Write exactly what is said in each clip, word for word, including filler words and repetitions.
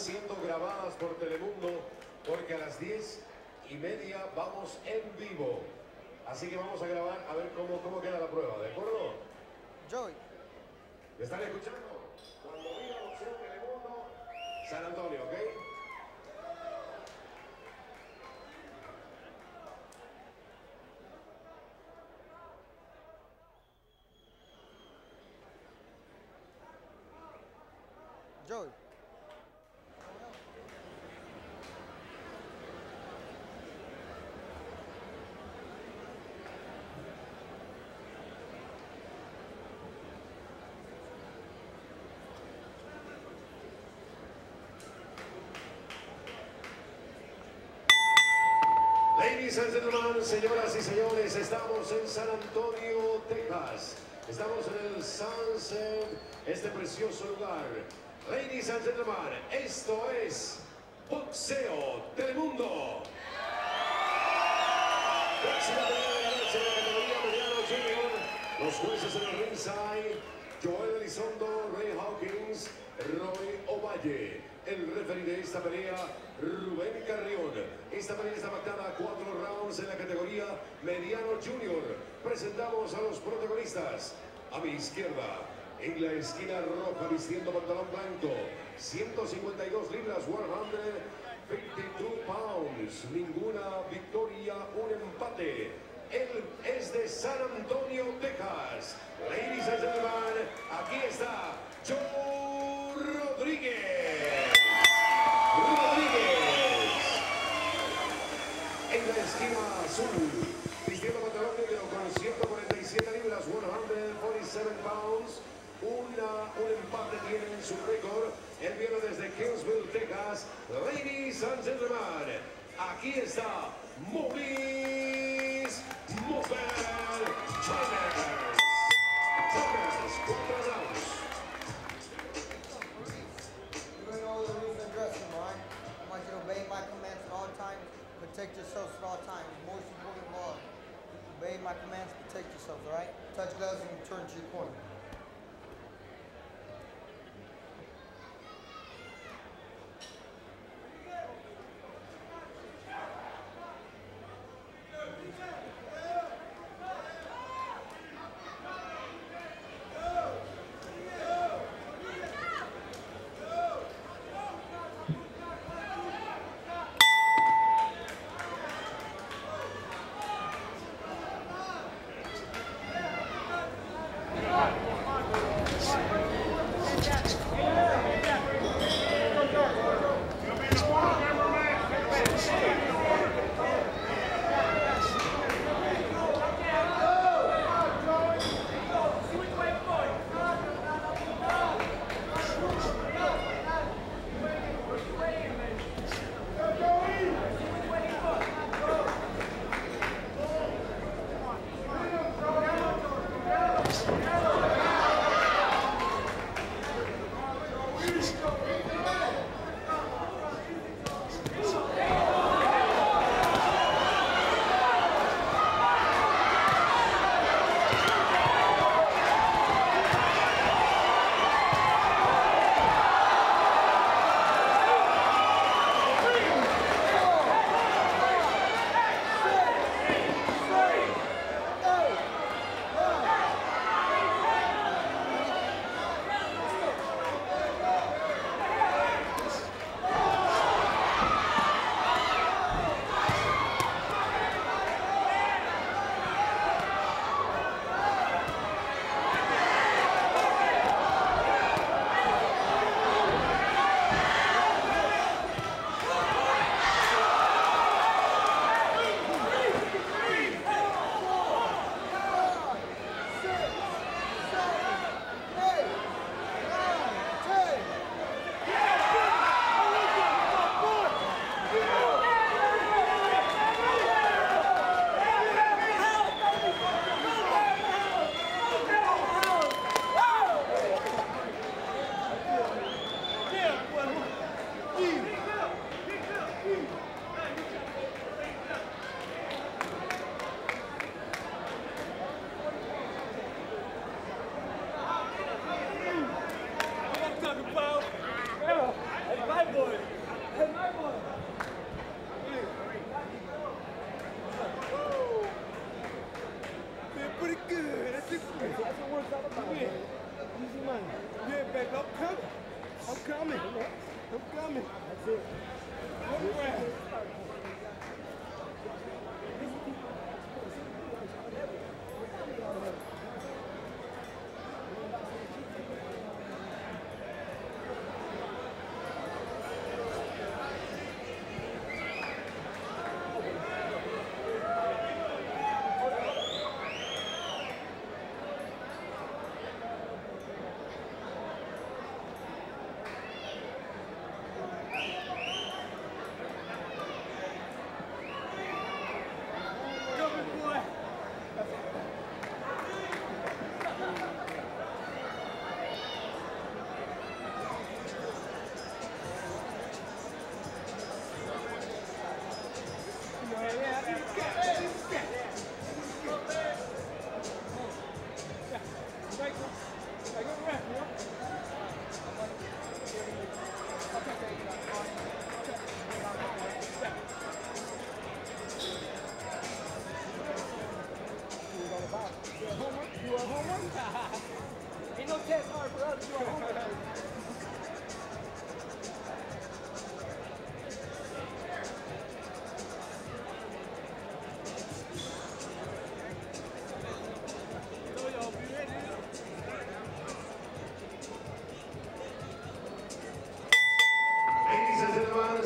Siendo grabadas por Telemundo, porque a las diez y media vamos en vivo. Así que vamos a grabar a ver cómo, cómo queda la prueba, ¿de acuerdo? Joey. ¿Me están escuchando? Cuando diga opción Telemundo, San Antonio, ¿ok? Joey. Señoras y señores, estamos en San Antonio, Texas. Estamos en el Sunset, este precioso lugar. Ladies and gentlemen, esto es Boxeo Telemundo. Próxima pelea de la noche de la categoría mediano junior. Los jueces en el ringside, Joel Lizondo, Ray Hawkins, Ray Ovayle. El referee de esta pelea, Rubén Carrión. Esta pelea está pactada a cuatro rounds en la categoría mediano junior. Presentamos a los protagonistas. A mi izquierda, en la esquina roja, vistiendo pantalón blanco, ciento cincuenta y dos libras, ciento veintidós pounds. Ninguna victoria, un empate. Él es de San Antonio, Texas. Ladies and gentlemen, aquí está Joe Rodríguez. Rodríguez. En la esquina azul, vistiendo pantalón negro con ciento cuarenta y siete libras, ciento cuarenta y siete pounds. Una, un empate tiene en su récord. Él viene desde Kingsville, Texas. Ladies and gentlemen, aquí está Luis Ovayle. Protect yourselves at all times. Most important law. Obey my commands, protect yourselves, all right? Touch gloves and return to your corner. All right.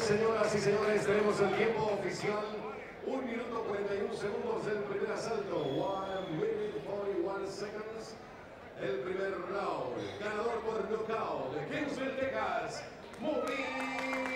Señoras y señores, tenemos el tiempo oficial, un minuto cuarenta y un segundos del primer asalto, one minute forty-one seconds, el primer round, ganador por nocaut de Kingsville, Texas, Movie.